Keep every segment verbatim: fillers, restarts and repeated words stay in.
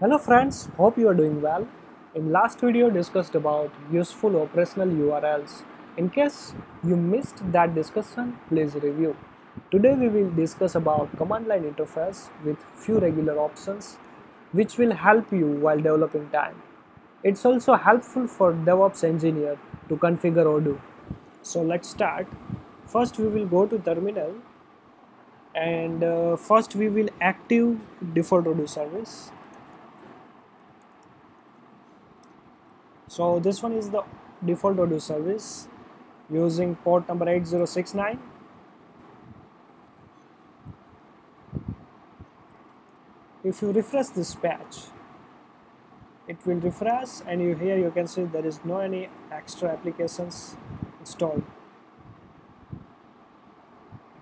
Hello friends, hope you are doing well. In last video discussed about useful operational U R Ls. In case you missed that discussion, please review. Today we will discuss about command line interface with few regular options which will help you while developing time. It's also helpful for DevOps engineer to configure Odoo. So let's start. First we will go to terminal and uh, first we will active default Odoo service. So this one is the default Odoo service using port number eight zero six nine. If you refresh this patch, it will refresh, and you here you can see there is no any extra applications installed.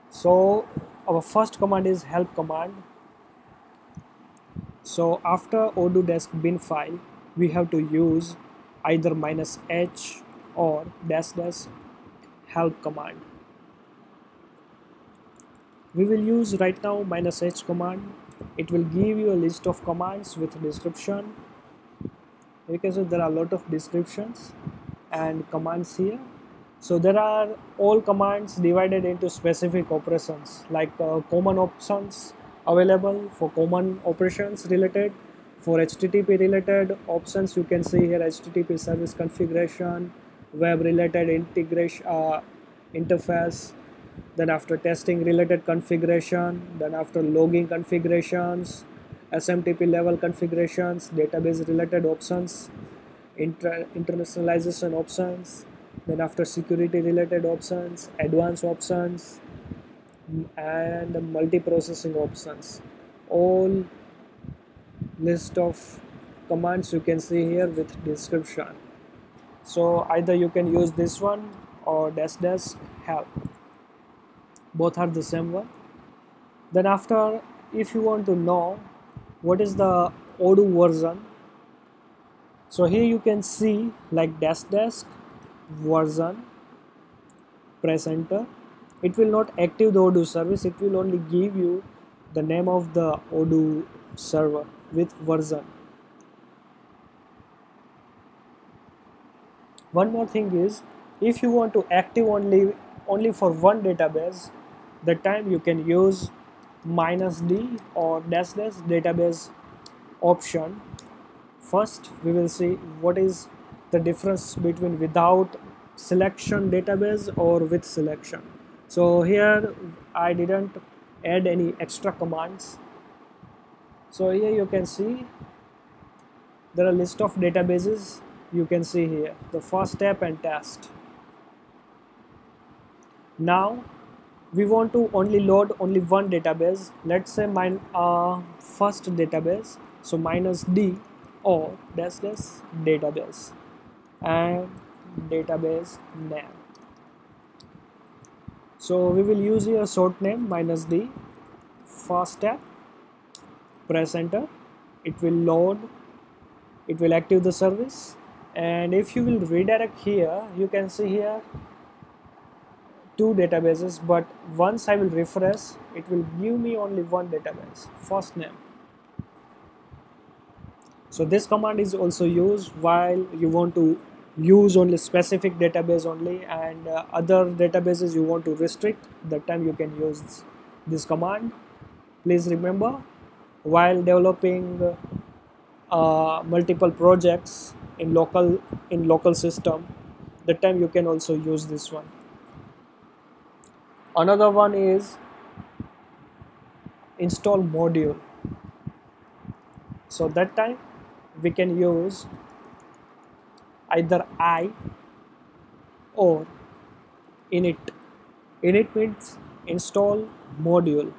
So our first command is help command. So after Odoo desk bin file, we have to use either minus h or dash dash help command. We will use right now minus h command. It will give you a list of commands with description. You can see there are a lot of descriptions and commands here. So there are all commands divided into specific operations, like uh, common options available for common operations related. For H T T P related options, you can see here H T T P service configuration, web related integration uh, interface, then after testing related configuration, then after logging configurations, S M T P level configurations, database related options, inter internationalization options, then after security related options, advanced options, and multi-processing options. All list of commands you can see here with description. So either you can use this one or dash dash help. Both are the same one. Then after, if you want to know what is the Odoo version, so here you can see like dash dash version, press enter. It will not active the Odoo service, it will only give you the name of the Odoo server with version. One more thing is, if you want to active only only for one database, the time you can use minus d or dash dash database option. First we will see what is the difference between without selection database or with selection. So here I didn't add any extra commands. So here you can see there are list of databases. You can see here the first step and test. Now we want to only load only one database. Let's say mine uh, first database. So minus d or dash dash database and database name. So we will use here short name minus d. First step. Press enter. It will load, it will active the service. And if you will redirect here, you can see here two databases, but once I will refresh, it will give me only one database, first name. So this command is also used while you want to use only specific database only, and uh, other databases you want to restrict, that time you can use this command. Please remember, while developing uh, multiple projects in local in local system, that time you can also use this one. Another one is install module. So that time we can use either I or init. Init means install module.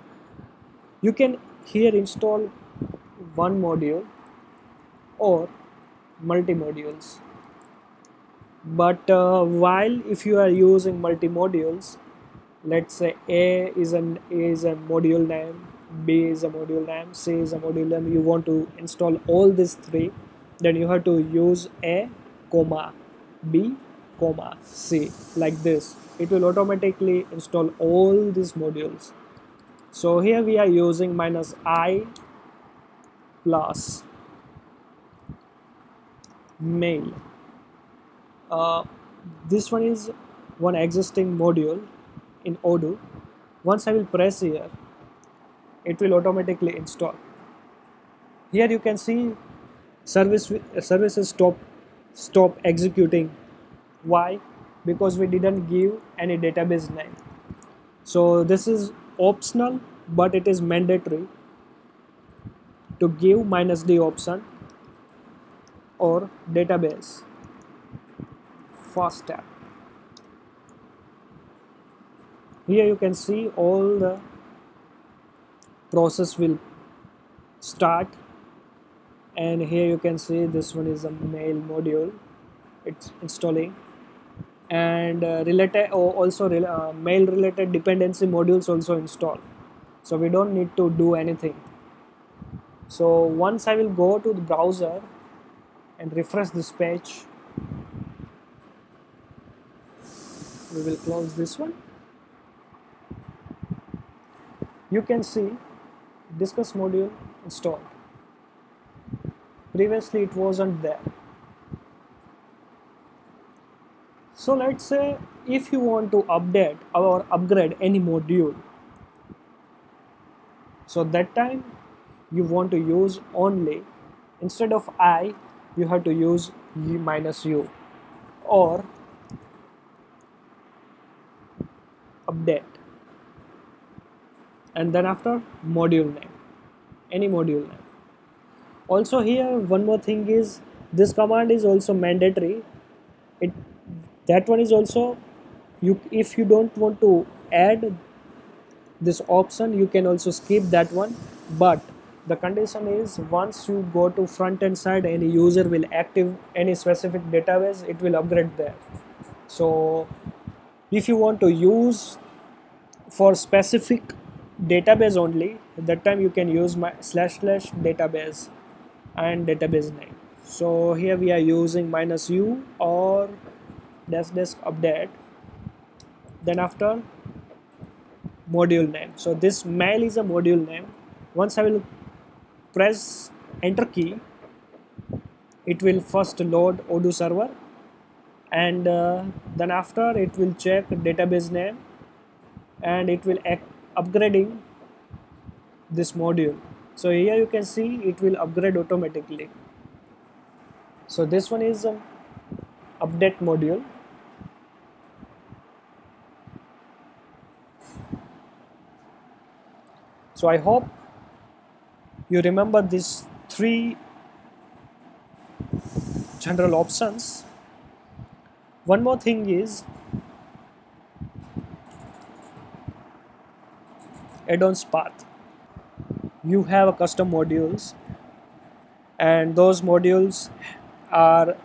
You can here install one module or multi modules, but uh, while if you are using multi modules, let's say A is an is a module name, B is a module name, C is a module name, you want to install all these three, then you have to use A comma B comma C like this. It will automatically install all these modules. So here we are using minus I plus mail. Uh, this one is one existing module in Odoo. Once I will press here, it will automatically install. Here you can see service uh, services stop stop executing. Why? Because we didn't give any database name. So this is optional, but it is mandatory to give minus the option or database first tab. Here you can see all the process will start, and here you can see this one is a mail module, it's installing, and uh, related or also re uh, mail related dependency modules also install, so we don't need to do anything. So once I will go to the browser and refresh this page, we will close this one. You can see discuss module installed. Previously it wasn't there. So let's say if you want to update or upgrade any module, so that time you want to use only, instead of I you have to use u minus u or update, and then after module name, any module name. Also here one more thing is this command is also mandatory. It that one is also you if you don't want to add this option, you can also skip that one, but the condition is once you go to front end side, any user will active any specific database, it will upgrade there. So if you want to use for specific database only, that time you can use my slash slash database and database name. So here we are using minus u or dash dash update, then after module name. So this mail is a module name. Once I will press enter key, it will first load Odoo server, and uh, then after it will check database name and it will act upgrading this module. So here you can see it will upgrade automatically. So this one is an update module. So I hope you remember these three general options. One more thing is addons path. You have a custom modules, and those modules are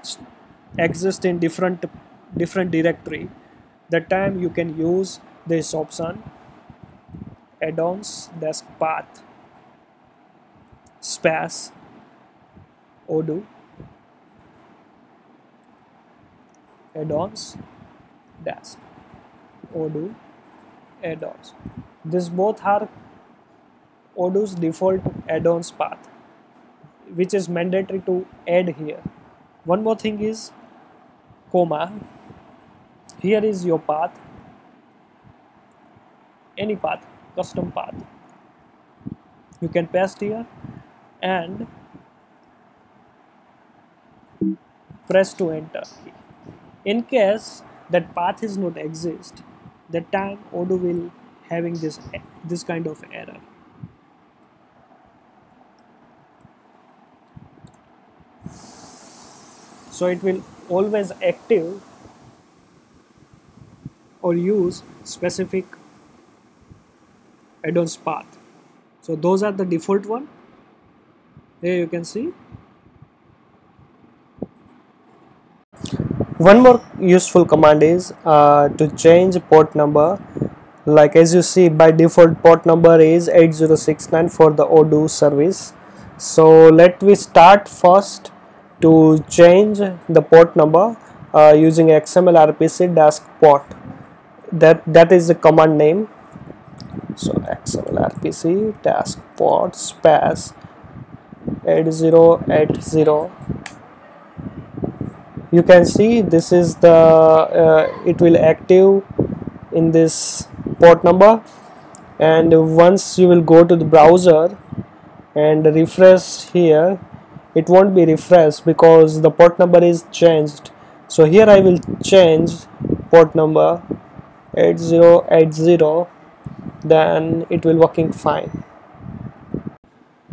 exist in different different directory. That time you can use this option addons dash path space Odoo addons dash Odoo addons. This both are Odoo's default addons path, which is mandatory to add here. One more thing is comma. Here is your path, any path, custom path. You can paste here and press to enter. In case that path is not exist, that time Odoo will having this this kind of error. So it will always active or use specific addons path. So those are the default one. Here you can see. One more useful command is uh, to change port number. Like as you see, by default port number is eight zero six nine for the Odoo service. So let we start first to change the port number uh, using X M L R P C port. That that is the command name. So X M L R P C port space eight zero eight zero you can see this is the uh, it will active in this port number, and once you will go to the browser and refresh here, it won't be refreshed because the port number is changed. So here I will change port number eight zero eight zero, then it will working fine.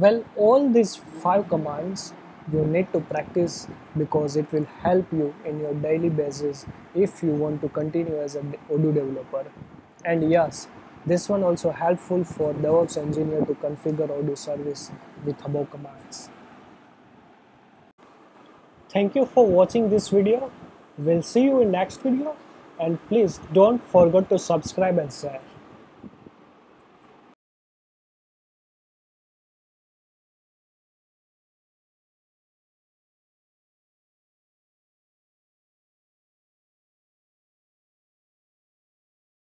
Well, all these five commands you need to practice because it will help you in your daily basis if you want to continue as an Odoo developer. And yes, this one also helpful for DevOps engineer to configure Odoo service with above commands. Thank you for watching this video. We'll see you in next video, and please don't forget to subscribe and share.